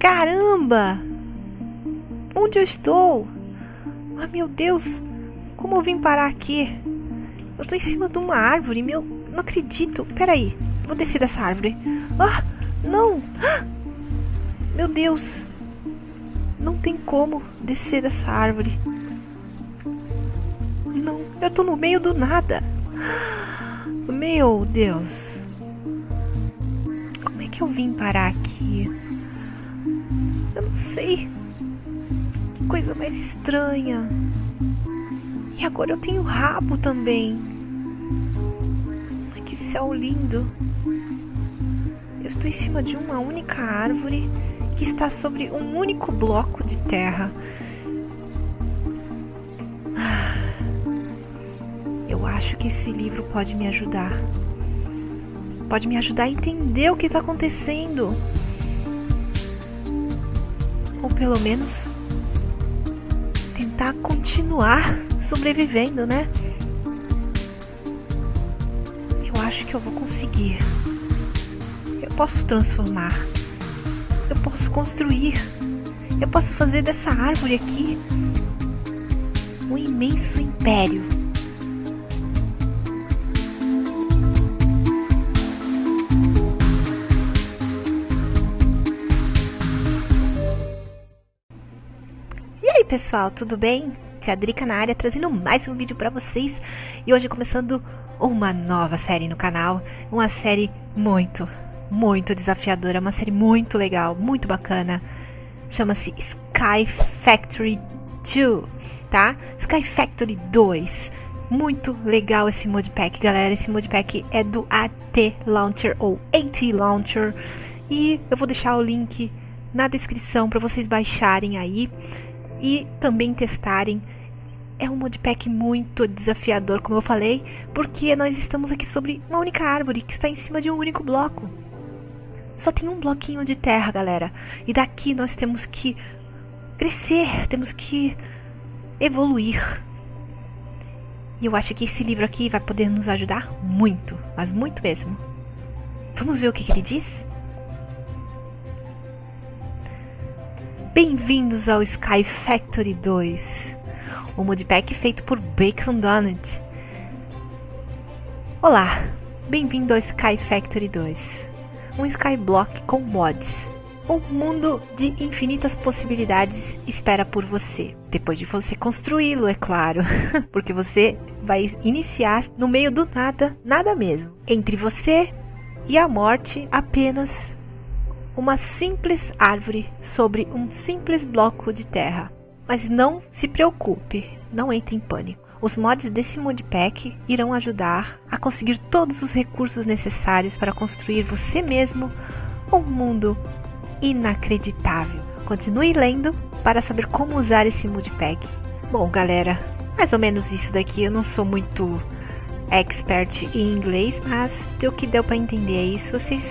Caramba! Onde eu estou? Ah, meu Deus! Como eu vim parar aqui? Eu tô em cima de uma árvore, meu... Não acredito! Peraí, vou descer dessa árvore. Ah, não! Ah! Meu Deus! Não tem como descer dessa árvore. Não, eu tô no meio do nada. Meu Deus! Como é que eu vim parar aqui? Eu não sei. Que coisa mais estranha. E agora eu tenho rabo também. Ai, que céu lindo. Eu estou em cima de uma única árvore que está sobre um único bloco de terra. Eu acho que esse livro pode me ajudar. Pode me ajudar a entender o que está acontecendo. Ou pelo menos tentar continuar sobrevivendo, né? Eu acho que eu vou conseguir. Eu posso transformar. Eu posso construir. Eu posso fazer dessa árvore aqui um imenso império. Pessoal, tudo bem? Tia Adrika na área, trazendo mais um vídeo pra vocês. E hoje começando uma nova série no canal. Uma série muito desafiadora. Uma série muito legal, muito bacana. Chama-se Sky Factory 2, tá? Sky Factory 2. Muito legal esse modpack, galera. Esse modpack é do ATLauncher ou ATLauncher. E eu vou deixar o link na descrição pra vocês baixarem aí e também testarem. É um modpack muito desafiador, como eu falei, porque nós estamos aqui sobre uma única árvore que está em cima de um único bloco. Só tem um bloquinho de terra, galera. E daqui nós temos que crescer, temos que evoluir. E eu acho que esse livro aqui vai poder nos ajudar muito, mas muito mesmo. Vamos ver o que ele diz? Bem-vindos ao Sky Factory 2, um modpack feito por Bacon Donut. Olá, bem-vindo ao Sky Factory 2, um skyblock com mods. Um mundo de infinitas possibilidades espera por você, depois de você construí-lo, é claro, porque você vai iniciar no meio do nada, nada mesmo. Entre você e a morte, apenas uma simples árvore sobre um simples bloco de terra. Mas não se preocupe, não entre em pânico. Os mods desse modpack irão ajudar a conseguir todos os recursos necessários para construir você mesmo um mundo inacreditável. Continue lendo para saber como usar esse modpack. Bom, galera, mais ou menos isso daqui. Eu não sou muito expert em inglês, mas do que deu para entender é isso. Vocês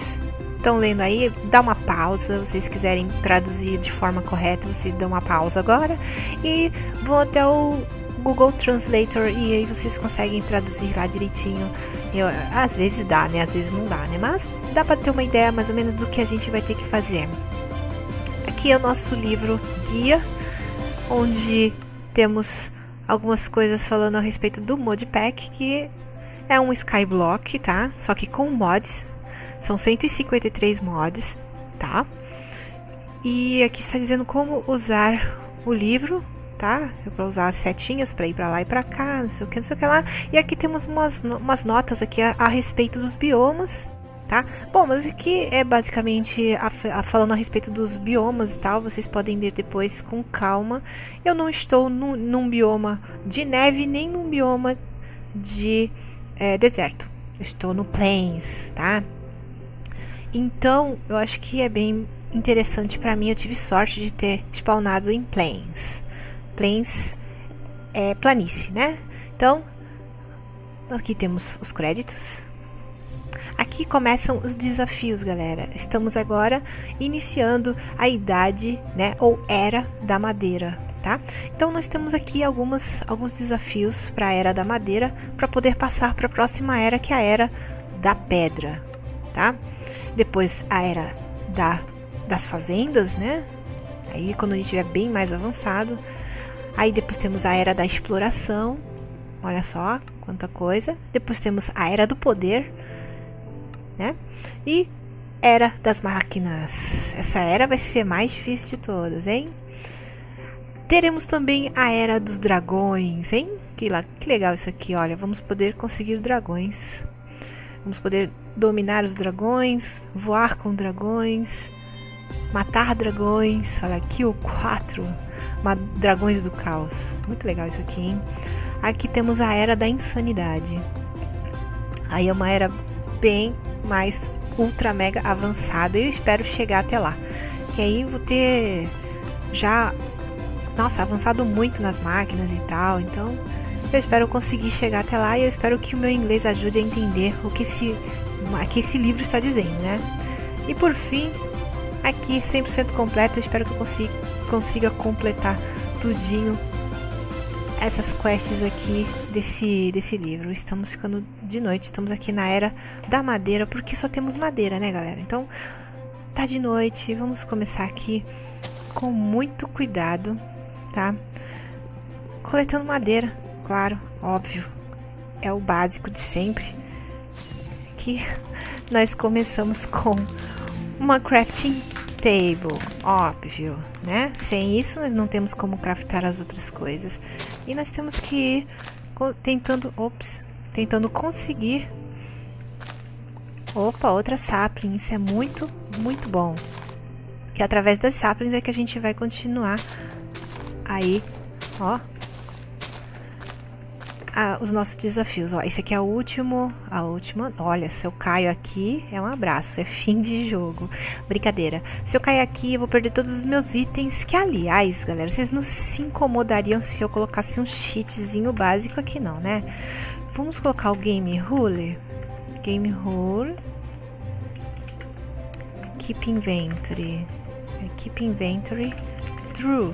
estão lendo aí, dá uma pausa. Se vocês quiserem traduzir de forma correta, vocês dão uma pausa agora e vou até o Google Translator e aí vocês conseguem traduzir lá direitinho. Às vezes dá, né? Às vezes não dá, né? Mas dá pra ter uma ideia mais ou menos do que a gente vai ter que fazer. Aqui é o nosso livro guia, onde temos algumas coisas falando a respeito do modpack, que é um skyblock, tá? Só que com mods. São 153 mods, tá? E aqui está dizendo como usar o livro, tá? Eu vou usar as setinhas para ir para lá e para cá, não sei o que, não sei o que lá. E aqui temos umas notas aqui a respeito dos biomas, tá? Bom, mas aqui é basicamente falando a respeito dos biomas e tal. Vocês podem ler depois com calma. Eu não estou num bioma de neve, nem num bioma de deserto. Eu estou no plains, tá? Então, eu acho que é bem interessante pra mim. Eu tive sorte de ter spawnado em plains. Plains é planície, né? Então, aqui temos os créditos. Aqui começam os desafios, galera. Estamos agora iniciando a idade, né? Ou era da madeira, tá? Então, nós temos aqui alguns desafios para a era da madeira, para poder passar para a próxima era, que é a era da pedra, tá? Depois a era da das fazendas, né? Aí quando a gente tiver bem mais avançado. Aí depois temos a era da exploração. Olha só quanta coisa. Depois temos a era do poder, né? E era das máquinas. Essa era vai ser mais difícil de todas, hein? Teremos também a era dos dragões, hein? Que legal isso aqui, olha. Vamos poder conseguir dragões. Vamos poder dominar os dragões, voar com dragões, matar dragões. Olha aqui o 4, dragões do caos. Muito legal isso aqui, hein? Aqui temos a era da insanidade. Aí é uma era bem mais ultra mega avançada e eu espero chegar até lá. Que aí eu vou ter já, nossa, avançado muito nas máquinas e tal, então eu espero conseguir chegar até lá e eu espero que o meu inglês ajude a entender o que esse livro está dizendo, né? E por fim, aqui 100% completo, eu espero que eu consiga completar tudinho essas quests aqui desse livro. Estamos ficando de noite, estamos aqui na era da madeira, porque só temos madeira, né, galera? Então, tá de noite, vamos começar aqui com muito cuidado, tá? Coletando madeira, claro, óbvio, é o básico de sempre. Que nós começamos com uma crafting table, óbvio, né? Sem isso nós não temos como craftar as outras coisas. E nós temos que ir tentando conseguir... Opa, outra sapling, isso é muito, muito bom. E através das saplings é que a gente vai continuar aí, ó, os nossos desafios. Ó, esse aqui é o último, a última. Olha, se eu caio aqui, é um abraço, é fim de jogo. Brincadeira. Se eu cair aqui, eu vou perder todos os meus itens, que aliás, galera, vocês não se incomodariam se eu colocasse um cheatzinho básico aqui não, né? Vamos colocar o game rule. Game rule. Keep inventory. Keep inventory true.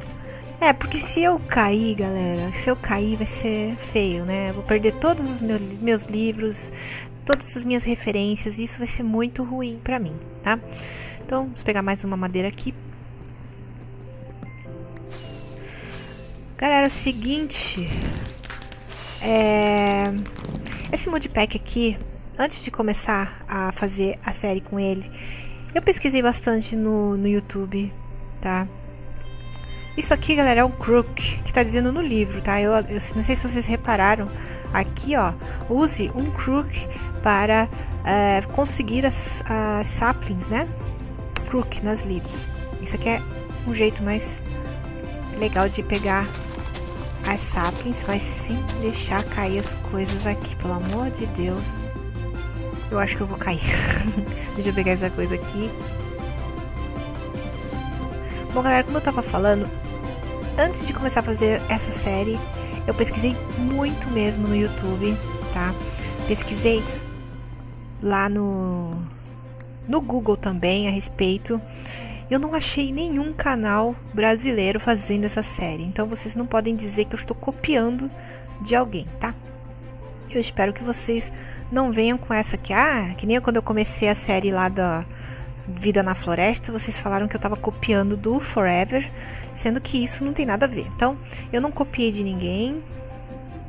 É, porque se eu cair, galera, se eu cair vai ser feio, né? Vou perder todos os meus livros, todas as minhas referências, e isso vai ser muito ruim pra mim, tá? Então, vamos pegar mais uma madeira aqui. Galera, é o seguinte, esse modpack aqui, antes de começar a fazer a série com ele, eu pesquisei bastante no YouTube, tá? Isso aqui, galera, é o crook que tá dizendo no livro, tá? Eu não sei se vocês repararam. Aqui, ó, use um crook para conseguir as saplings, né? Crook nas leaves. Isso aqui é um jeito mais legal de pegar as saplings, mas sem deixar cair as coisas aqui, pelo amor de Deus. Eu acho que eu vou cair. Deixa eu pegar essa coisa aqui. Bom, galera, como eu tava falando, antes de começar a fazer essa série, eu pesquisei muito mesmo no YouTube, tá? Pesquisei lá no Google também a respeito. Eu não achei nenhum canal brasileiro fazendo essa série, então vocês não podem dizer que eu estou copiando de alguém, tá? Eu espero que vocês não venham com essa aqui, que nem quando eu comecei a série lá da Vida na Floresta, vocês falaram que eu tava copiando do Forever, sendo que isso não tem nada a ver. Então, eu não copiei de ninguém,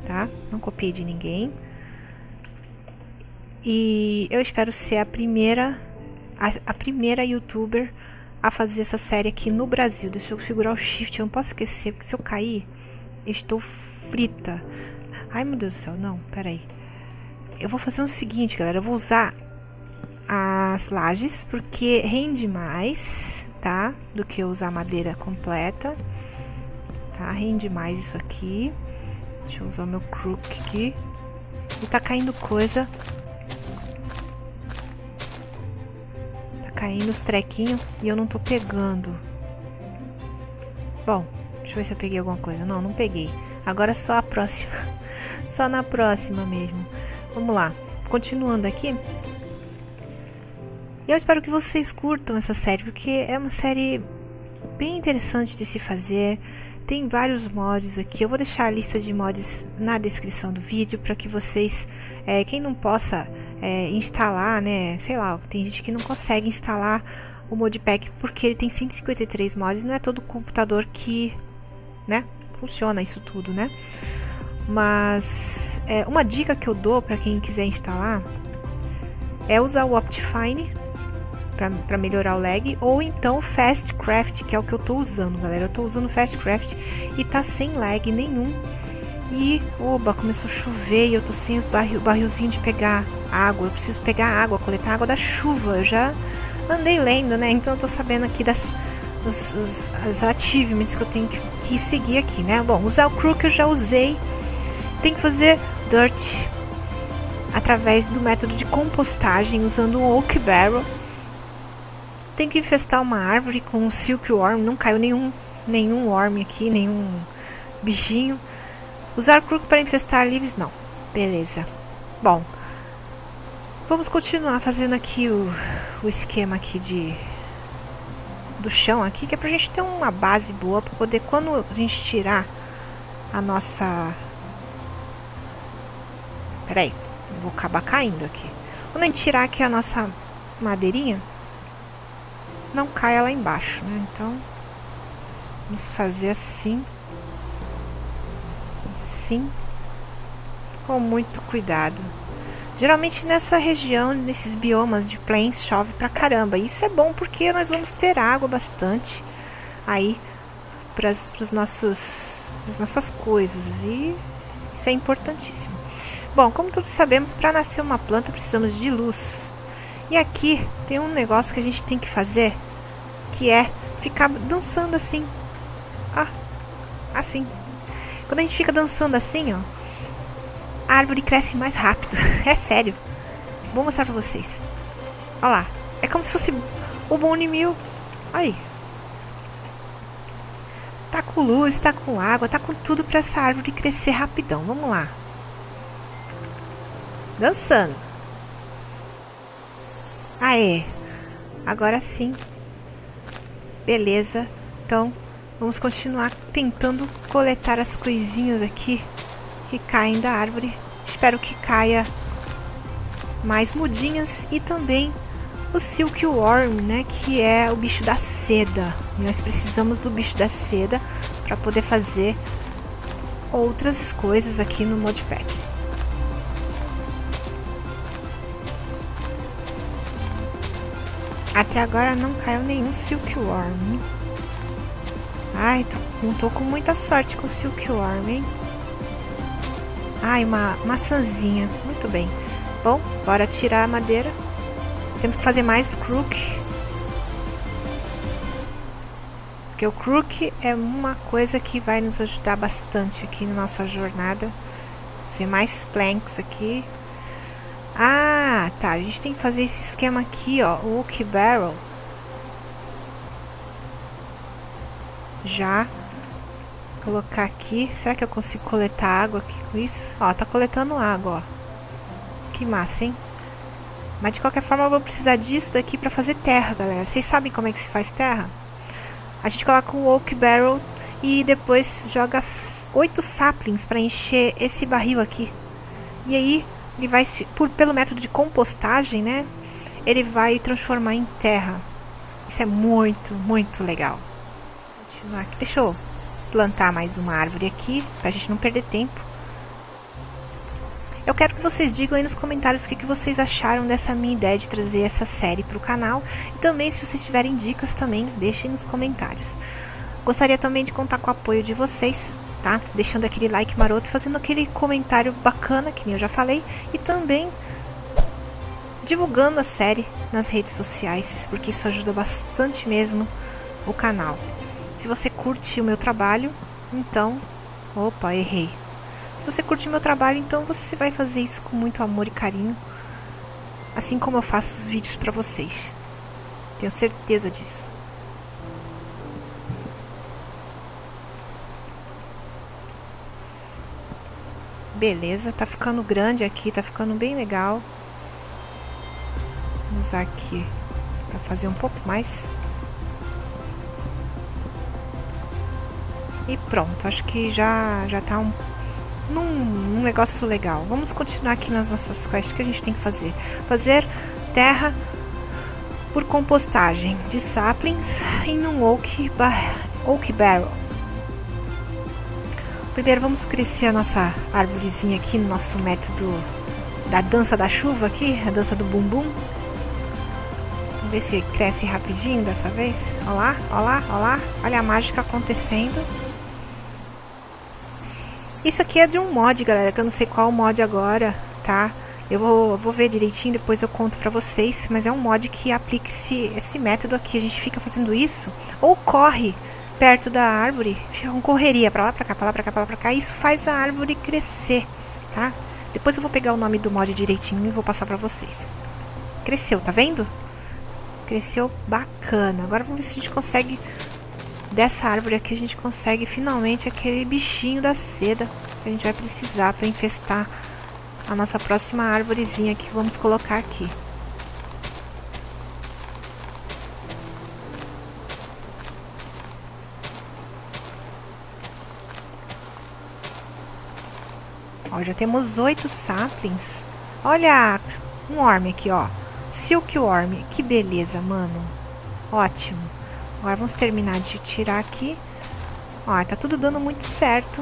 tá? Não copiei de ninguém. E eu espero ser a primeira youtuber a fazer essa série aqui no Brasil. Deixa eu segurar o shift, eu não posso esquecer, porque se eu cair, eu estou frita. Ai, meu Deus do céu, não, peraí. Eu vou fazer o seguinte, galera, eu vou usar as lajes, porque rende mais, tá? Do que eu usar madeira completa, tá? Rende mais isso aqui. Deixa eu usar o meu crook aqui. E tá caindo coisa. Tá caindo os trequinhos e eu não tô pegando. Bom, deixa eu ver se eu peguei alguma coisa. Não, não peguei. Agora só a próxima. Só na próxima mesmo. Vamos lá. Continuando aqui. Eu espero que vocês curtam essa série, porque é uma série bem interessante de se fazer. Tem vários mods aqui. Eu vou deixar a lista de mods na descrição do vídeo para que vocês, quem não possa instalar, né? Sei lá, tem gente que não consegue instalar o modpack, porque ele tem 153 mods, não é todo computador que, né, funciona isso tudo, né? Mas é, uma dica que eu dou para quem quiser instalar é usar o Optifine para melhorar o lag, ou então Fast Craft, que é o que eu tô usando, galera. Eu tô usando Fast Craft e tá sem lag nenhum. E oba, começou a chover e eu tô sem os barrilzinho de pegar água. Eu preciso pegar água, coletar água da chuva. Eu já andei lendo, né? Então eu tô sabendo aqui as achievements que eu tenho que seguir aqui, né? Bom, usar o Crook eu já usei. Tem que fazer Dirt através do método de compostagem, usando um Oak Barrel. Tem que infestar uma árvore com um Silkworm. Não caiu nenhum worm aqui, nenhum bichinho. Usar Crook para infestar leaves? Não. Beleza. Bom, vamos continuar fazendo aqui o esquema aqui do chão aqui, que é pra gente ter uma base boa para poder, quando a gente tirar a nossa... Peraí, eu vou acabar caindo aqui. Quando a gente tirar aqui a nossa madeirinha, não caia lá embaixo, né? Então, vamos fazer assim. Sim, com muito cuidado. Geralmente nessa região, nesses biomas de plains, chove pra caramba. Isso é bom porque nós vamos ter água bastante aí para as nossas coisas, e isso é importantíssimo. Bom, como todos sabemos, para nascer uma planta precisamos de luz. E aqui tem um negócio que a gente tem que fazer, que é ficar dançando assim, ó, assim. Quando a gente fica dançando assim, ó, a árvore cresce mais rápido. É sério. Vou mostrar pra vocês. Olha lá. É como se fosse o Bone Meal. Aí. Tá com luz, tá com água, tá com tudo pra essa árvore crescer rapidão. Vamos lá. Dançando. Aê. Agora sim. Beleza. Então... vamos continuar tentando coletar as coisinhas aqui que caem da árvore. Espero que caia mais mudinhas e também o Silkworm, né, que é o bicho da seda. Nós precisamos do bicho da seda para poder fazer outras coisas aqui no modpack. Até agora não caiu nenhum Silkworm. Ai, não tô com muita sorte com o Silkworm, hein? Ai, uma maçãzinha. Muito bem. Bom, bora tirar a madeira. Temos que fazer mais crook. Porque o crook é uma coisa que vai nos ajudar bastante aqui na nossa jornada. Fazer mais planks aqui. Ah, tá. A gente tem que fazer esse esquema aqui, ó. O Oak Barrel. Já colocar aqui. Será que eu consigo coletar água aqui com isso? Ó, tá coletando água, ó. Que massa, hein? Mas de qualquer forma eu vou precisar disso daqui pra fazer terra, galera. Vocês sabem como é que se faz terra? A gente coloca um Oak Barrel e depois joga 8 saplings pra encher esse barril aqui. E aí ele vai, pelo método de compostagem, né, ele vai transformar em terra. Isso é muito, muito legal. Deixa eu plantar mais uma árvore aqui, pra gente não perder tempo. Eu quero que vocês digam aí nos comentários o que vocês acharam dessa minha ideia de trazer essa série pro canal. E também, se vocês tiverem dicas também, deixem nos comentários. Gostaria também de contar com o apoio de vocês, tá? Deixando aquele like maroto, fazendo aquele comentário bacana, que nem eu já falei. E também divulgando a série nas redes sociais, porque isso ajuda bastante mesmo o canal. Se você curte o meu trabalho, então... Opa, errei. Se você curte o meu trabalho, então você vai fazer isso com muito amor e carinho. Assim como eu faço os vídeos para vocês. Tenho certeza disso. Beleza, tá ficando grande aqui, tá ficando bem legal. Vamos usar aqui para fazer um pouco mais. E pronto, acho que já tá num negócio legal. Vamos continuar aqui nas nossas quests que a gente tem que fazer. Fazer terra, por compostagem de saplings em um oak barrel. Primeiro vamos crescer a nossa árvorezinha aqui no nosso método da dança da chuva aqui, a dança do bumbum. Vamos ver se cresce rapidinho dessa vez. Olha lá, olha lá, olha lá. Olha a mágica acontecendo. Isso aqui é de um mod, galera, que eu não sei qual mod agora, tá? Eu vou ver direitinho, depois eu conto pra vocês. Mas é um mod que aplica esse método aqui. A gente fica fazendo isso, ou corre perto da árvore, fica com correria pra lá, pra cá, pra lá, pra cá, pra lá, pra cá. Isso faz a árvore crescer, tá? Depois eu vou pegar o nome do mod direitinho e vou passar pra vocês. Cresceu, tá vendo? Cresceu bacana. Agora vamos ver se a gente consegue... Dessa árvore aqui a gente consegue finalmente aquele bichinho da seda que a gente vai precisar para infestar a nossa próxima árvorezinha que vamos colocar aqui. Ó, já temos 8 saplings. Olha, um worm aqui, ó. Silkworm. Que beleza, mano. Ótimo. Agora vamos terminar de tirar aqui. Ó, tá tudo dando muito certo.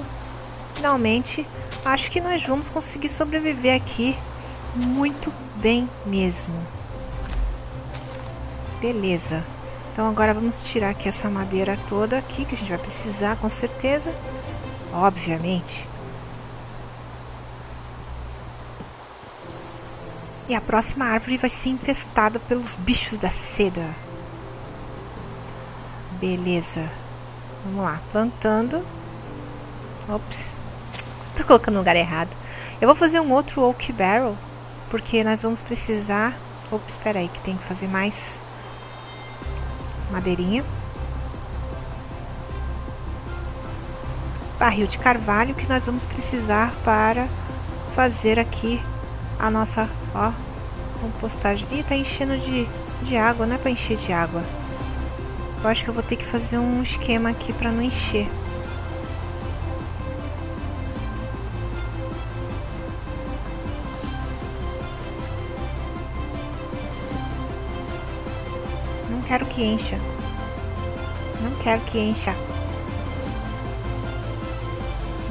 Finalmente, acho que nós vamos conseguir sobreviver aqui muito bem mesmo. Beleza. Então agora vamos tirar aqui essa madeira toda aqui, que a gente vai precisar com certeza. Obviamente. E a próxima árvore vai ser infestada pelos bichos da seda. Beleza, vamos lá, plantando. Ops, tô colocando no lugar errado. Eu vou fazer um outro oak barrel, porque nós vamos precisar... Ops, espera aí, que tem que fazer mais madeirinha. Barril de carvalho, que nós vamos precisar para fazer aqui a nossa, ó, compostagem. Ih, tá enchendo de água, não é pra encher de água. Eu acho que eu vou ter que fazer um esquema aqui para não encher. Não quero que encha. Não quero que encha.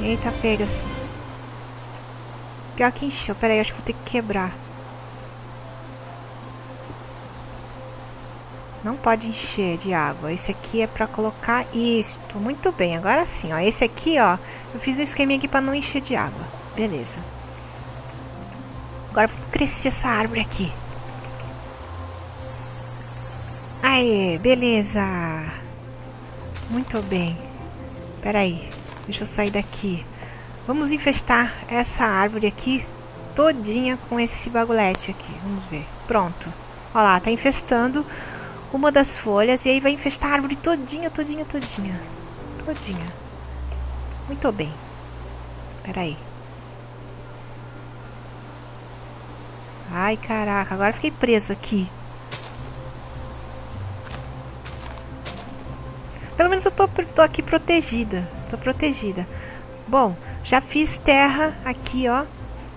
Eita, pegas. Pior que encheu. Peraí, acho que vou ter que quebrar. Não pode encher de água. Esse aqui é para colocar isto. Muito bem, agora sim, ó. Esse aqui, ó, eu fiz um esqueminha aqui para não encher de água. Beleza. Agora vamos crescer essa árvore aqui. Aê, beleza. Muito bem. Espera aí, deixa eu sair daqui. Vamos infestar essa árvore aqui todinha com esse bagulete aqui. Vamos ver. Pronto. Olha lá, tá infestando uma das folhas, e aí vai infestar a árvore todinha, todinha, todinha. Todinha. Muito bem. Pera aí. Ai, caraca. Agora fiquei presa aqui. Pelo menos eu tô aqui protegida. Tô protegida. Bom, já fiz terra aqui, ó.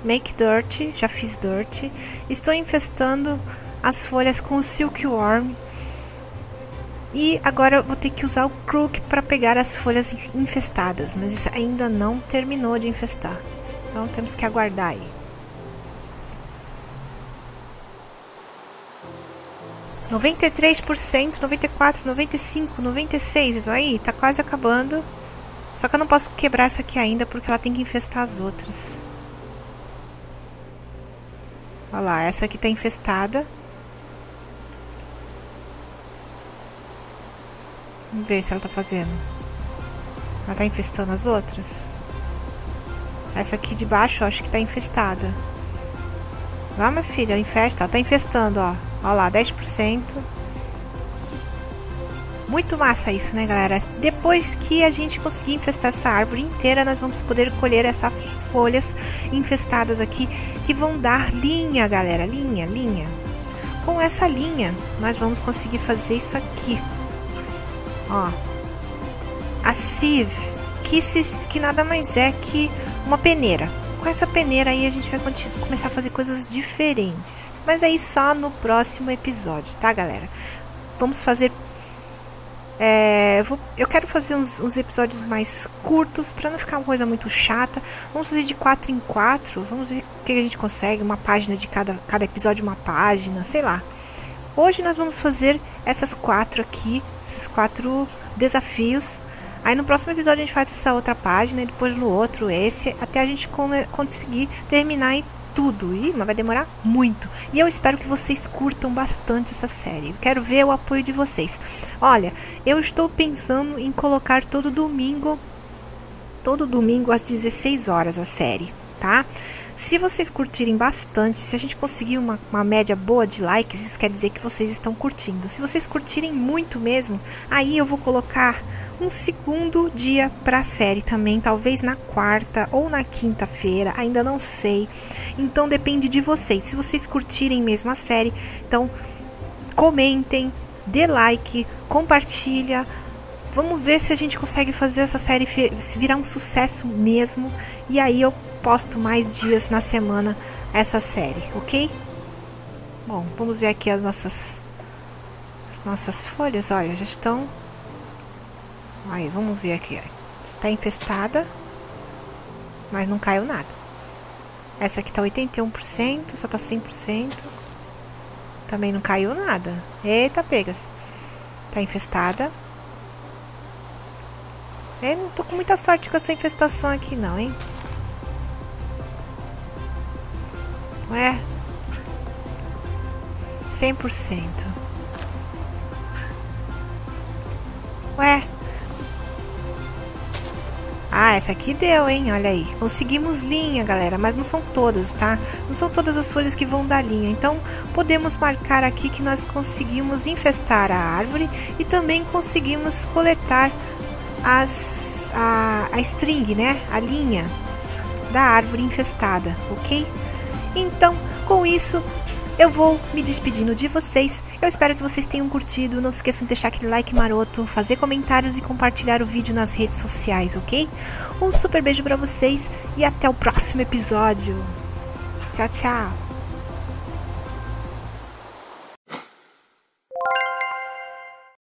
Make dirt. Já fiz dirt. Estou infestando as folhas com o silkworm. E agora eu vou ter que usar o crook para pegar as folhas infestadas, mas isso ainda não terminou de infestar. Então temos que aguardar aí. ,93%, 94%, 95%, 96%, isso aí, tá quase acabando. Só que eu não posso quebrar essa aqui ainda porque ela tem que infestar as outras. Olha lá, essa aqui tá infestada. Vamos ver se ela tá fazendo. Ela tá infestando as outras. Essa aqui de baixo, ó, acho que tá infestada. Vai, minha filha, infesta. Ela tá infestando, ó. Olha lá, 10%. Muito massa isso, né, galera? Depois que a gente conseguir infestar essa árvore inteira, nós vamos poder colher essas folhas infestadas aqui, que vão dar linha, galera. Linha, linha. Com essa linha, nós vamos conseguir fazer isso aqui. Ó, a sieve, que nada mais é que uma peneira. Com com essa peneira aí a gente vai começar a fazer coisas diferentes. Mas aí só no próximo episódio, tá, galera? Vamos fazer... eu quero fazer uns episódios mais curtos, pra não ficar uma coisa muito chata. Vamos fazer de 4 em 4. Vamos ver o que a gente consegue. Uma página de cada episódio, uma página, sei lá. Hoje nós vamos fazer essas 4 aqui, esses 4 desafios. Aí no próximo episódio a gente faz essa outra página, e depois no outro esse, até a gente conseguir terminar em tudo. Ih, mas vai demorar muito. E eu espero que vocês curtam bastante essa série. Eu quero ver o apoio de vocês. Olha, eu estou pensando em colocar todo domingo às 16 horas a série, tá? Se vocês curtirem bastante, se a gente conseguir uma média boa de likes, isso quer dizer que vocês estão curtindo. Se vocês curtirem muito mesmo, aí eu vou colocar um segundo dia para a série também, talvez na quarta ou na quinta-feira, ainda não sei. Então depende de vocês. Se vocês curtirem mesmo a série, então comentem, dê like, compartilha. Vamos ver se a gente consegue fazer essa série virar um sucesso mesmo. E aí eu posto mais dias na semana essa série, ok? Bom, vamos ver aqui as nossas folhas. Olha, já estão... Aí, vamos ver aqui. Está infestada, mas não caiu nada. Essa aqui está 81%, essa está 100%. Também não caiu nada. Eita, pegas. Está infestada. Eu não tô com muita sorte com essa infestação aqui não, hein? Ué? 100%. Ué? Ah, essa aqui deu, hein? Olha aí. Conseguimos linha, galera, mas não são todas, tá? Não são todas as folhas que vão dar linha. Então, podemos marcar aqui que nós conseguimos infestar a árvore e também conseguimos coletar a string, né? A linha da árvore infestada, ok? Então, com isso... eu vou me despedindo de vocês, eu espero que vocês tenham curtido, não esqueçam de deixar aquele like maroto, fazer comentários e compartilhar o vídeo nas redes sociais, ok? Um super beijo pra vocês e até o próximo episódio. Tchau, tchau!